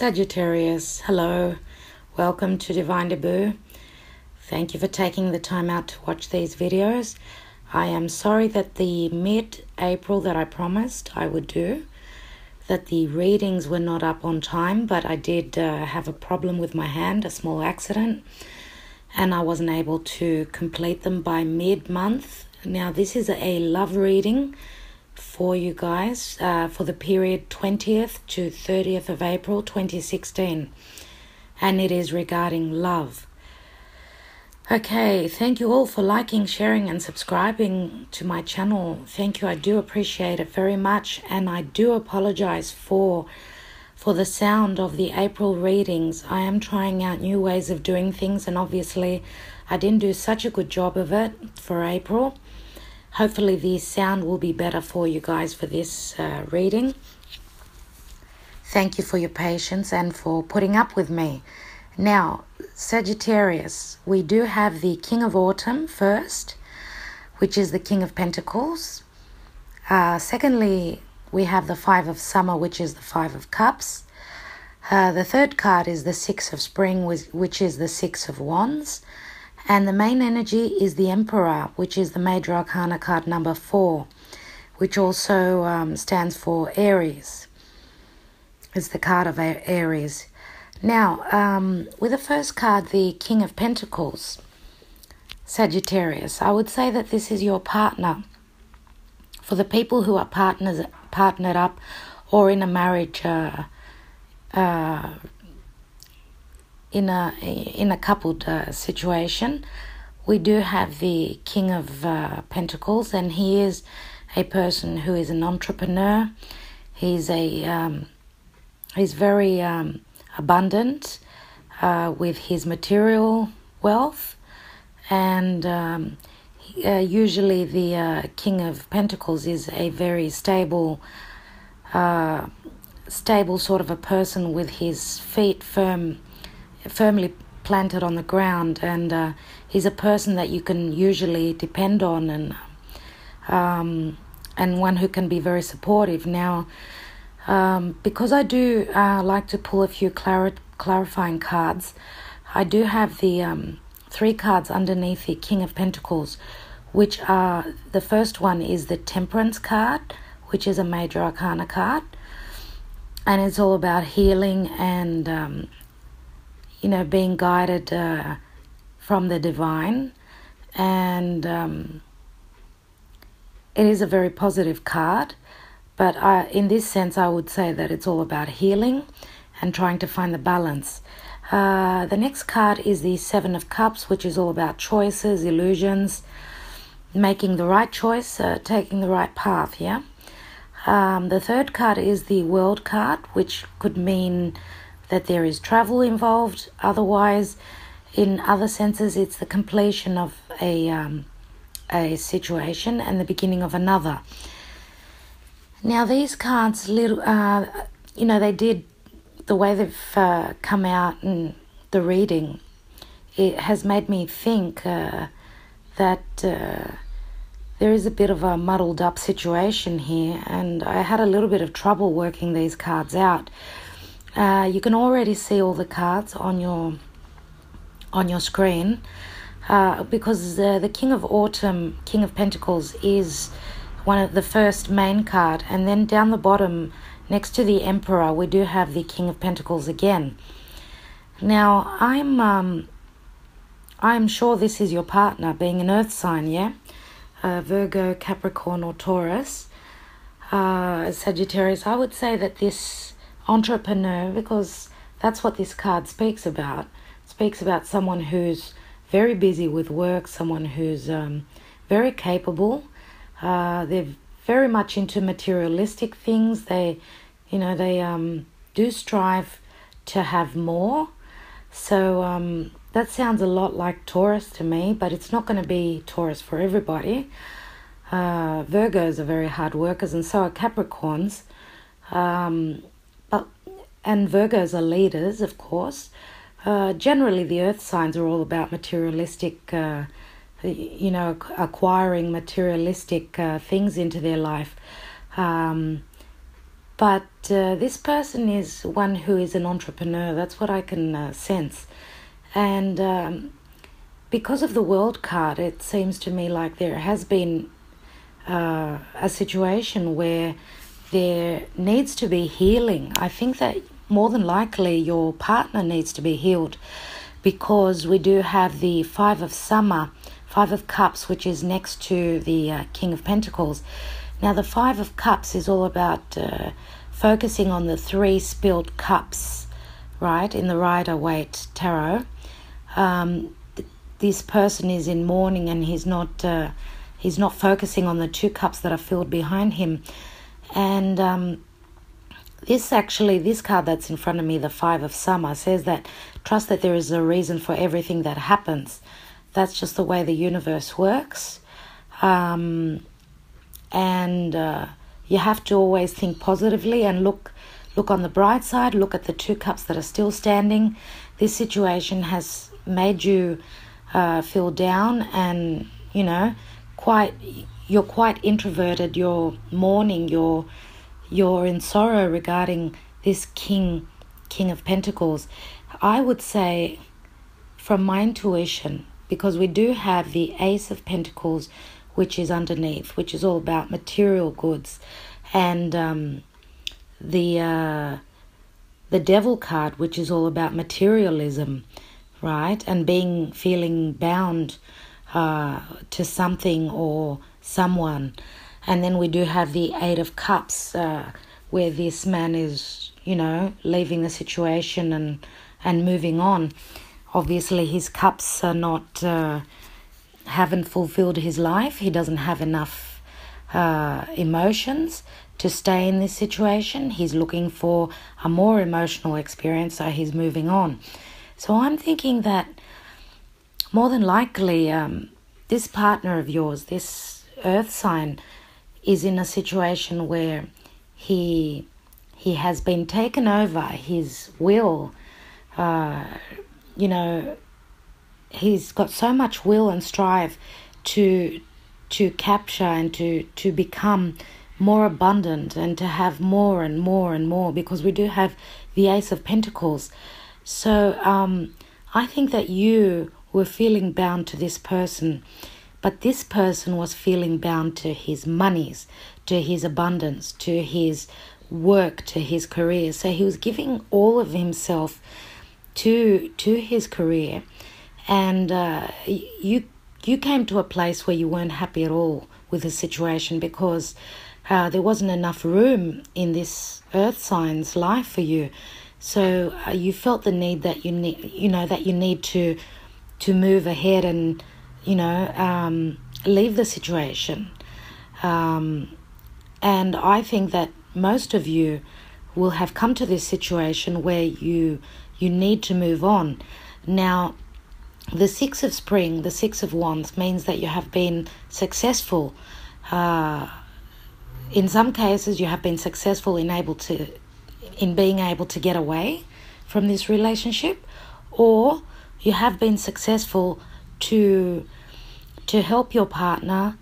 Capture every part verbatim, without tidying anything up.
Sagittarius, hello, welcome to Divine Debut. Thank you for taking the time out to watch these videos. I am sorry that the mid-April that I promised I would do, that the readings were not up on time, but I did uh, have a problem with my hand, a small accident, and I wasn't able to complete them by mid-month. Now this is a love reading for you guys uh, for the period twentieth to thirtieth of April twenty sixteen, and it is regarding love. Okay, thank you all for liking, sharing and subscribing to my channel. Thank you, I do appreciate it very much, and I do apologize for for the sound of the April readings. I am trying out new ways of doing things, and obviously I didn't do such a good job of it for April. Hopefully the sound will be better for you guys for this uh, reading. Thank you for your patience and for putting up with me. Now, Sagittarius, we do have the King of Autumn first, which is the King of Pentacles. Uh, secondly, we have the Five of Summer, which is the Five of Cups. Uh, the third card is the Six of Spring, which is the Six of Wands. And the main energy is the Emperor, which is the Major Arcana card number four, which also um, stands for Aries. It's the card of Aries. Now, um, with the first card, the King of Pentacles, Sagittarius, I would say that this is your partner. For the people who are partners, partnered up or in a marriage, uh, uh, in a in a coupled uh, situation, we do have the King of uh, Pentacles, and he is a person who is an entrepreneur. He's a um, he's very um, abundant uh, with his material wealth, and um, he, uh, usually the uh, King of Pentacles is a very stable. Uh, stable sort of a person with his feet firm. firmly planted on the ground, and uh, he's a person that you can usually depend on, and um, and one who can be very supportive. Now, um, because I do uh, like to pull a few clar clarifying cards, I do have the um, three cards underneath the King of Pentacles, which are, the first one is the Temperance card, which is a Major Arcana card, and it's all about healing and um, you know, being guided uh, from the divine, and um, it is a very positive card, but I, in this sense I would say that it's all about healing and trying to find the balance. Uh, the next card is the Seven of Cups, which is all about choices, illusions, making the right choice, uh, taking the right path, yeah? Um, the third card is the World card, which could mean that there is travel involved. Otherwise, in other senses, it's the completion of a um, a situation and the beginning of another. Now, these cards, little, uh, you know, they did, the way they've uh, come out in the reading, it has made me think uh, that uh, there is a bit of a muddled up situation here, and I had a little bit of trouble working these cards out. Uh, you can already see all the cards on your on your screen uh, because uh, the King of Autumn, King of Pentacles, is one of the first main card, and then down the bottom next to the Emperor we do have the King of Pentacles again. Now I'm um, I'm sure this is your partner, being an earth sign, yeah, uh, Virgo, Capricorn or Taurus, uh, Sagittarius. I would say that this entrepreneur, because that's what this card speaks about, speaks about someone who's very busy with work, someone who's um, very capable. Uh, they're very much into materialistic things. They, you know, they um, do strive to have more. So um, that sounds a lot like Taurus to me, but it's not going to be Taurus for everybody. Uh, Virgos are very hard workers, and so are Capricorns. Um, And Virgos are leaders, of course. Uh, generally, the earth signs are all about materialistic, uh, you know, acquiring materialistic uh, things into their life. Um, But uh, this person is one who is an entrepreneur. That's what I can uh, sense. And um, because of the World card, it seems to me like there has been uh, a situation where there needs to be healing. I think that more than likely your partner needs to be healed, because we do have the Five of Summer, Five of Cups, which is next to the uh, King of Pentacles. Now, the Five of Cups is all about uh, focusing on the three spilled cups, right, in the Rider Waite tarot. Um, th- this person is in mourning, and he's not uh, he's not focusing on the two cups that are filled behind him. And um, this actually, this card that's in front of me, the Five of Summer, says that trust that there is a reason for everything that happens. That's just the way the universe works. Um, and uh, you have to always think positively and look look on the bright side. Look at the two cups that are still standing. This situation has made you uh, feel down, and, you know, quite you're quite introverted. You're mourning. You're you're in sorrow regarding this King King of Pentacles. I would say, from my intuition, because we do have the Ace of Pentacles, which is underneath, which is all about material goods, and um, the uh, the Devil card, which is all about materialism, right, and being feeling bound uh, to something or someone. And then we do have the Eight of Cups, uh, where this man is, you know, leaving the situation and and moving on. Obviously, his cups are not uh, haven't fulfilled his life. He doesn't have enough uh, emotions to stay in this situation. He's looking for a more emotional experience, so he's moving on. So I'm thinking that more than likely, um, this partner of yours, this Earth sign, is in a situation where he he has been taken over. His will. Uh, You know, he's got so much will and strive to to capture and to, to become more abundant and to have more and more and more, because we do have the Ace of Pentacles. So um, I think that you were feeling bound to this person, but this person was feeling bound to his monies, to his abundance, to his work, to his career. So he was giving all of himself to to his career, and uh, you you came to a place where you weren't happy at all with the situation, because uh, there wasn't enough room in this Earth sign's life for you. So uh, you felt the need that you need you know that you need to to move ahead and you know um, leave the situation. Um, and I think that most of you will have come to this situation where you. You need to move on. Now, the Six of Spring, the Six of Wands, means that you have been successful. Uh, in some cases, you have been successful in able to, in being able to get away from this relationship, or you have been successful to to help your partner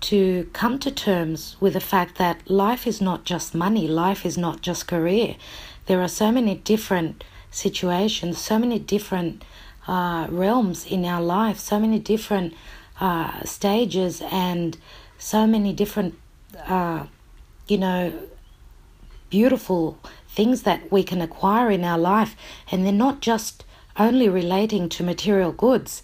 to come to terms with the fact that life is not just money, life is not just career. There are so many different situations, so many different uh, realms in our life, so many different uh, stages, and so many different, uh, you know, beautiful things that we can acquire in our life, and they're not just only relating to material goods.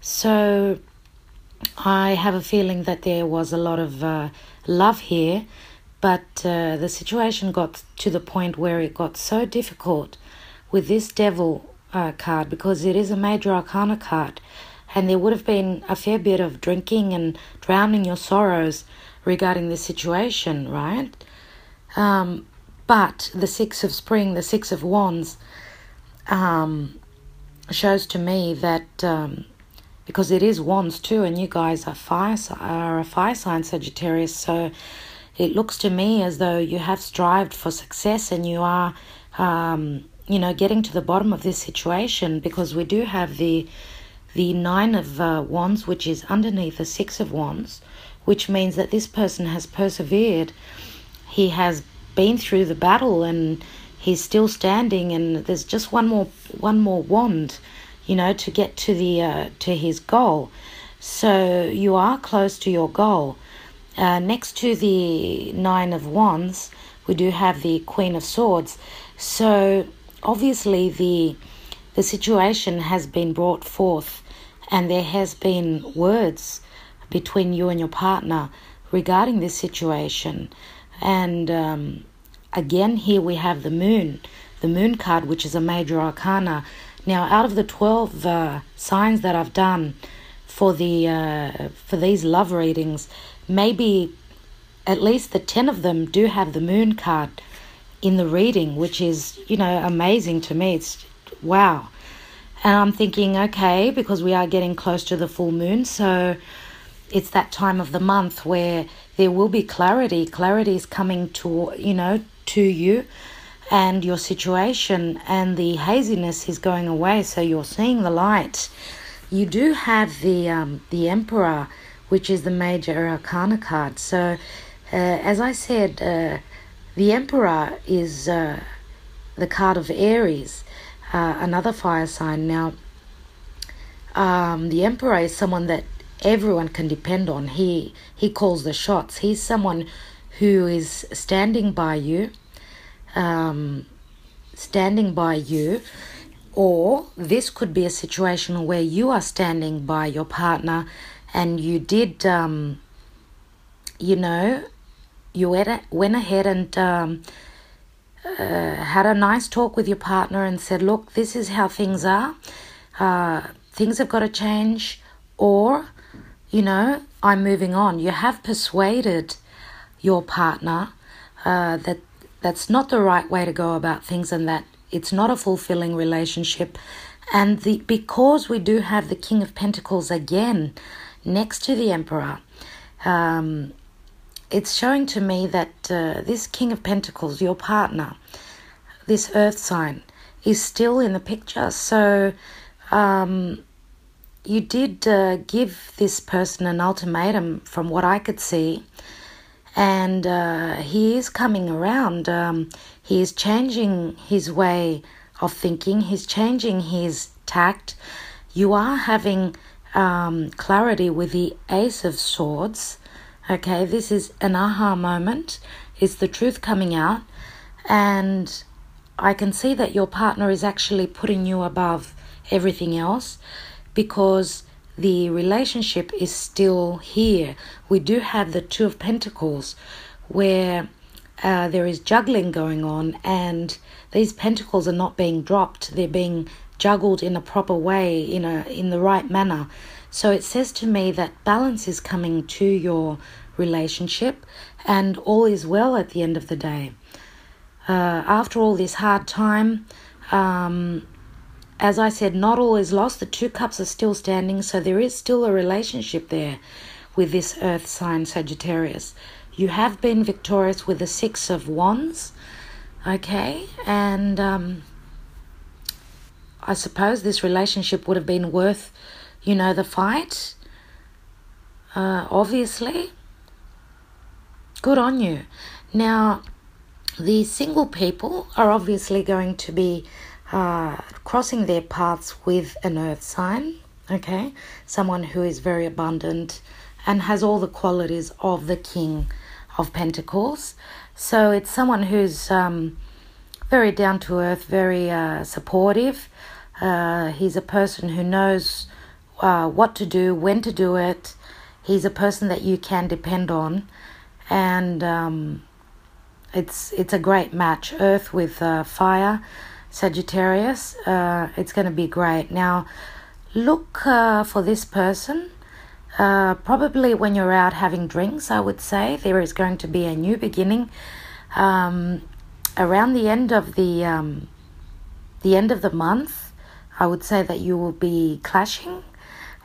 So I have a feeling that there was a lot of uh, love here, but uh, the situation got to the point where it got so difficult with this Devil uh, card, because it is a major arcana card, and there would have been a fair bit of drinking and drowning your sorrows regarding this situation, right? Um, but the Six of Spring, the Six of Wands, um, shows to me that, um, because it is Wands too, and you guys are, fire, are a fire sign, Sagittarius, so it looks to me as though you have strived for success, and you are... Um, you know, getting to the bottom of this situation, because we do have the the Nine of uh, Wands, which is underneath the Six of Wands, which means that this person has persevered. He has been through the battle and he's still standing, and there's just one more one more wand, you know, to get to the uh, to his goal. So you are close to your goal. Uh, next to the Nine of Wands, we do have the Queen of Swords. So obviously the the situation has been brought forth, and there has been words between you and your partner regarding this situation. And um, again, here we have the moon, the moon card, which is a major arcana. Now, out of the twelve uh, signs that I've done for the uh, for these love readings, maybe at least the ten of them do have the moon card in the reading, which is, you know, amazing to me. It's wow. And I'm thinking, okay, because we are getting close to the full moon, so it's that time of the month where there will be clarity. Clarity is coming to, you know, to you and your situation, and the haziness is going away, so you're seeing the light. You do have the um, the Emperor, which is the major arcana card. So, uh, as I said, uh, the Emperor is uh, the card of Aries, uh, another fire sign. Now, um, the Emperor is someone that everyone can depend on. He he calls the shots. He's someone who is standing by you, um, standing by you, or this could be a situation where you are standing by your partner, and you did, um, you know, you went ahead and um, uh, had a nice talk with your partner and said, look, this is how things are. Uh, things have got to change, or, you know, I'm moving on. You have persuaded your partner uh, that that's not the right way to go about things, and that it's not a fulfilling relationship. And the because we do have the King of Pentacles again next to the Emperor, um, it's showing to me that uh, this King of Pentacles, your partner, this earth sign, is still in the picture. So um, you did uh, give this person an ultimatum from what I could see, and uh, he is coming around. Um, he is changing his way of thinking. He's changing his tact. You are having um, clarity with the Ace of Swords. Okay, this is an aha moment. It's the truth coming out. And I can see that your partner is actually putting you above everything else, because the relationship is still here. We do have the Two of Pentacles, where uh, there is juggling going on, and these pentacles are not being dropped. They're being juggled in a proper way, in a in the right manner. So it says to me that balance is coming to your relationship, and all is well at the end of the day. Uh, after all this hard time, um, as I said, not all is lost. The two cups are still standing, so there is still a relationship there with this earth sign, Sagittarius. You have been victorious with the Six of Wands. Okay, and um, I suppose this relationship would have been worth, you know, the fight, uh, obviously. Good on you. Now, the single people are obviously going to be uh, crossing their paths with an earth sign, okay, someone who is very abundant and has all the qualities of the King of Pentacles. So it's someone who's um, very down to earth, very uh, supportive. Uh, he's a person who knows uh, what to do, when to do it. He's a person that you can depend on, and um, it's it's a great match. Earth with uh, fire, Sagittarius. Uh, it's going to be great. Now, look uh, for this person. Uh, probably when you're out having drinks, I would say there is going to be a new beginning um, around the end of the um, the end of the month. I would say that you will be clashing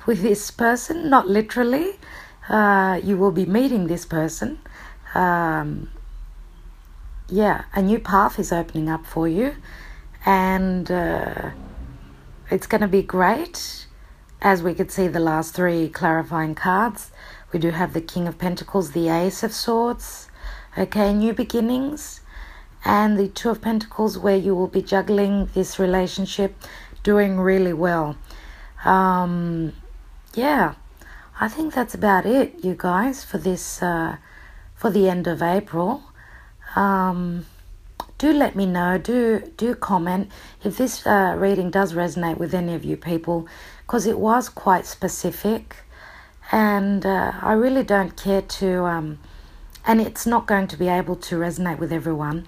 with this person, not literally. Uh, you will be meeting this person. Um, yeah, a new path is opening up for you, and uh, it's going to be great. As we could see, the last three clarifying cards, we do have the King of Pentacles, the Ace of Swords, okay, new beginnings, and the Two of Pentacles, where you will be juggling this relationship, doing really well. Um, yeah, I think that's about it, you guys, for this, uh, for the end of April. Um, do let me know, do, do comment if this uh, reading does resonate with any of you people, because it was quite specific, and uh, I really don't care to... Um, and it's not going to be able to resonate with everyone.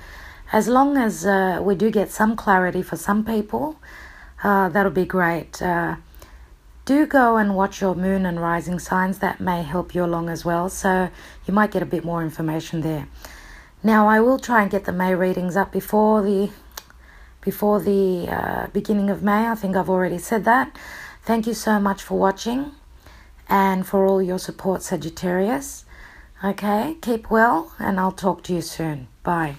As long as uh, we do get some clarity for some people, uh, that'll be great. Uh, do go and watch your moon and rising signs. That may help you along as well. So you might get a bit more information there. Now, I will try and get the May readings up before the, before the uh, beginning of May. I think I've already said that. Thank you so much for watching and for all your support, Sagittarius. Okay, keep well, and I'll talk to you soon. Bye.